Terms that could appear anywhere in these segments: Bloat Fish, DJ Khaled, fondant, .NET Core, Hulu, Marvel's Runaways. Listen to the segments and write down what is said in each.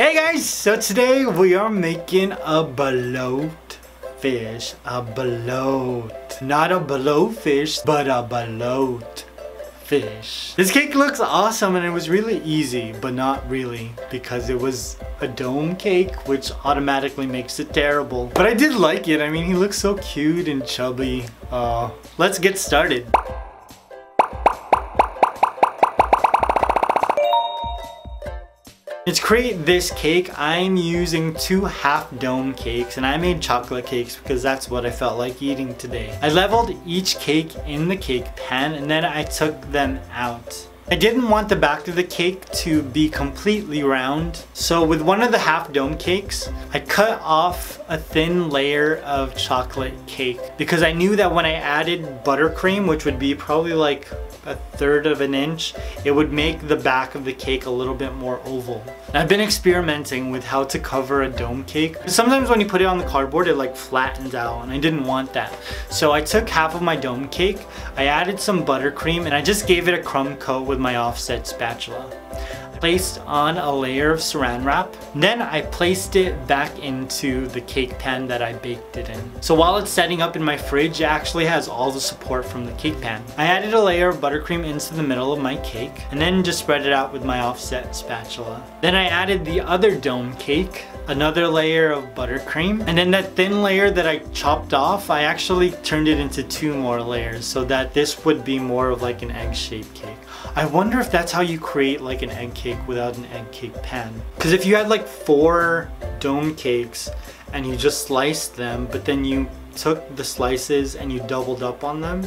Hey guys, so today we are making a bloat fish. A bloat. Not a blow fish, but a bloat fish. This cake looks awesome and it was really easy, but not really, because it was a dome cake, which automatically makes it terrible. But I did like it. I mean, he looks so cute and chubby. Let's get started. To create this cake, I'm using 2 half dome cakes, and I made chocolate cakes because that's what I felt like eating today. I leveled each cake in the cake pan and then I took them out. I didn't want the back of the cake to be completely round, so with one of the half dome cakes, I cut off a thin layer of chocolate cake because I knew that when I added buttercream, which would be probably like a 1/3 of an inch, it would make the back of the cake a little bit more oval. And I've been experimenting with how to cover a dome cake. Sometimes when you put it on the cardboard, it like flattens out, and I didn't want that. So I took half of my dome cake, I added some buttercream, and I just gave it a crumb coat with my offset spatula. I placed on a layer of saran wrap, then I placed it back into the cake pan that I baked it in. So while it's setting up in my fridge, it actually has all the support from the cake pan. I added a layer of buttercream into the middle of my cake and then just spread it out with my offset spatula. Then I added the other dome cake, another layer of buttercream, and then that thin layer that I chopped off, I actually turned it into 2 more layers so that this would be more of like an egg-shaped cake. I wonder if that's how you create like an egg cake without an egg cake pan. Because if you had like 4 dome cakes and you just sliced them, but then you took the slices and you doubled up on them,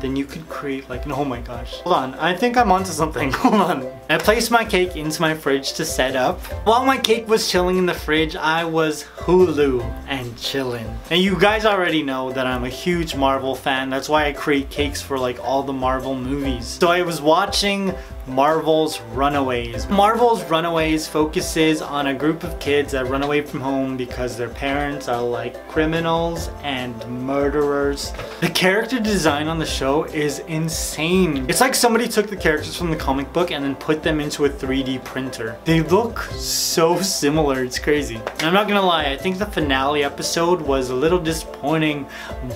then you could create like, oh my gosh. Hold on, I think I'm onto something, hold on. I placed my cake into my fridge to set up. While my cake was chilling in the fridge, I was Hulu and chilling. And you guys already know that I'm a huge Marvel fan. That's why I create cakes for like all the Marvel movies. So I was watching Marvel's Runaways. Marvel's Runaways focuses on a group of kids that run away from home because their parents are like criminals and murderers. The character design on the show is insane. It's like somebody took the characters from the comic book and then put them into a 3D printer. They look so similar, it's crazy. And I'm not gonna lie, I think the finale episode was a little disappointing,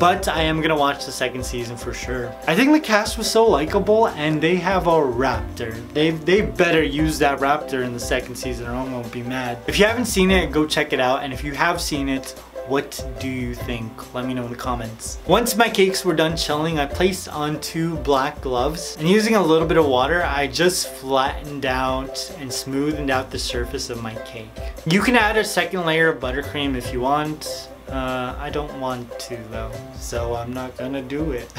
but I am gonna watch the 2nd season for sure. I think the cast was so likable, and they have a rap. They better use that raptor in the 2nd season or I'm gonna be mad. If you haven't seen it, go check it out. And if you have seen it, what do you think? Let me know in the comments. Once my cakes were done chilling, I placed on 2 black gloves. And using a little bit of water, I just flattened out and smoothed out the surface of my cake. You can add a 2nd layer of buttercream if you want. I don't want to though, so I'm not gonna do it.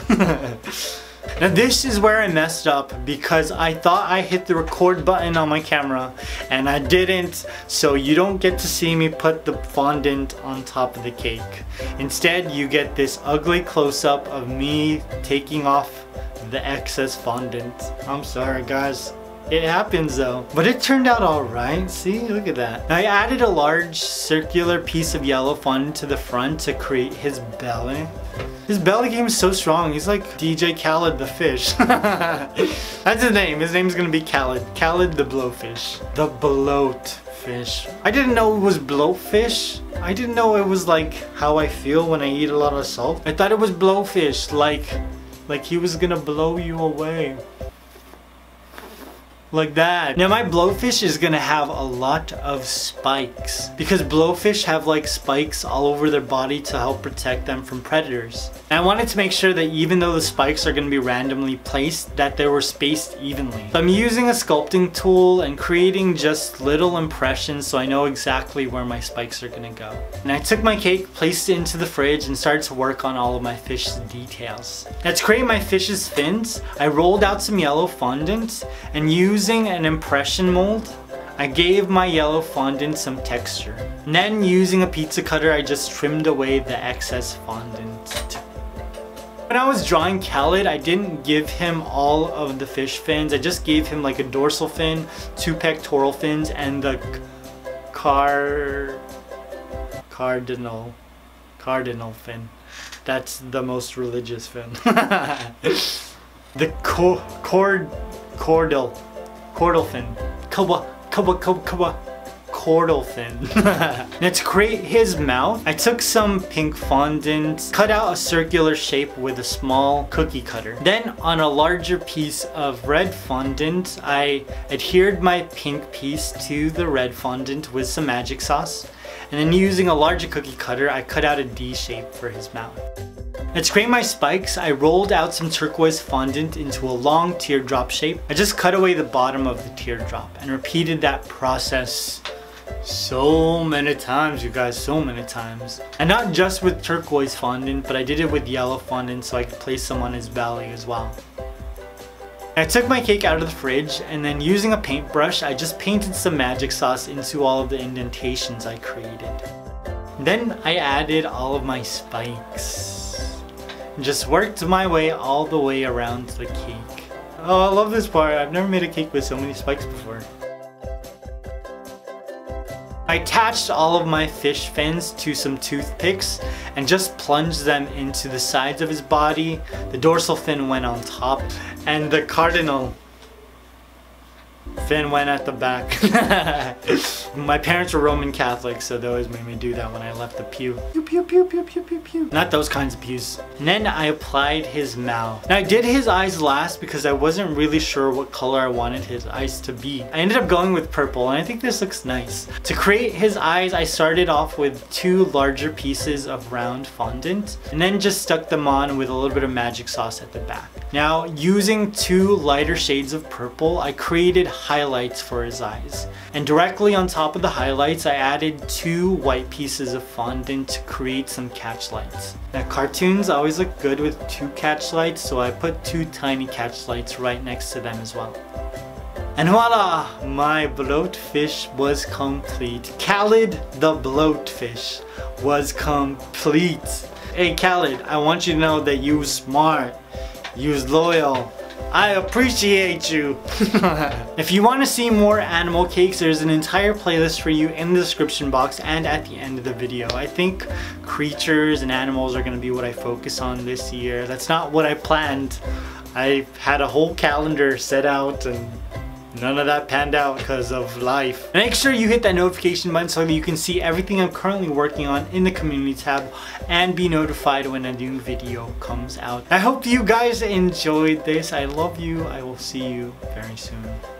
Now this is where I messed up because I thought I hit the record button on my camera and I didn't, so you don't get to see me put the fondant on top of the cake. Instead, you get this ugly close-up of me taking off the excess fondant. I'm sorry guys. It happens though, but it turned out all right. See, look at that. Now, I added a large circular piece of yellow fondant to the front to create his belly. His belly game is so strong. He's like DJ Khaled the fish. That's his name. His name's gonna be Khaled. Khaled the Blowfish. The Bloat Fish. I didn't know it was bloat fish. I didn't know it was like how I feel when I eat a lot of salt. I thought it was blowfish, like he was gonna blow you away. Like that. Now my blowfish is gonna have a lot of spikes because blowfish have like spikes all over their body to help protect them from predators. And I wanted to make sure that even though the spikes are gonna be randomly placed, that they were spaced evenly. So I'm using a sculpting tool and creating just little impressions so I know exactly where my spikes are gonna go. And I took my cake, placed it into the fridge, and started to work on all of my fish's details. Now to create my fish's fins, I rolled out some yellow fondant and using an impression mold, I gave my yellow fondant some texture. And then using a pizza cutter, I just trimmed away the excess fondant. When I was drawing Khaled, I didn't give him all of the fish fins. I just gave him like a dorsal fin, 2 pectoral fins, and the cardinal fin. That's the most religious fin. The cordal fin. Kawa, kawa, kawa, kawa. cordal fin. Now to create his mouth, I took some pink fondant, cut out a circular shape with a small cookie cutter. Then on a larger piece of red fondant, I adhered my pink piece to the red fondant with some magic sauce. And then using a larger cookie cutter, I cut out a D shape for his mouth. Now to create my spikes, I rolled out some turquoise fondant into a long teardrop shape. I just cut away the bottom of the teardrop and repeated that process so many times, you guys, so many times. And not just with turquoise fondant, but I did it with yellow fondant so I could place some on his belly as well. I took my cake out of the fridge and then using a paintbrush, I just painted some magic sauce into all of the indentations I created. Then I added all of my spikes and just worked my way all the way around the cake. Oh, I love this part. I've never made a cake with so many spikes before. I attached all of my fish fins to some toothpicks and just plunged them into the sides of his body. The dorsal fin went on top and the cardinal fin went at the back. My parents were Roman Catholics, so they always made me do that when I left the pew. Pew, pew, pew, pew, pew, pew, pew. Not those kinds of pews. And then I applied his mouth. Now I did his eyes last because I wasn't really sure what color I wanted his eyes to be. I ended up going with purple, and I think this looks nice. To create his eyes, I started off with two larger pieces of round fondant, and then just stuck them on with a little bit of magic sauce at the back. Now, using two lighter shades of purple, I created highlights for his eyes. And directly on top of the highlights, I added two white pieces of fondant to create some catch lights. Now, cartoons always look good with two catch lights, so I put two tiny catch lights right next to them as well. And voila! My bloat fish was complete. Khaled the bloat fish was complete. Hey Khaled, I want you to know that you smart. You loyal. I appreciate you. If you want to see more animal cakes, there's an entire playlist for you in the description box and at the end of the video. I think creatures and animals are going to be what I focus on this year. That's not what I planned. I had a whole calendar set out and none of that panned out because of life. Make sure you hit that notification button so that you can see everything I'm currently working on in the community tab and be notified when a new video comes out. I hope you guys enjoyed this. I love you. I will see you very soon.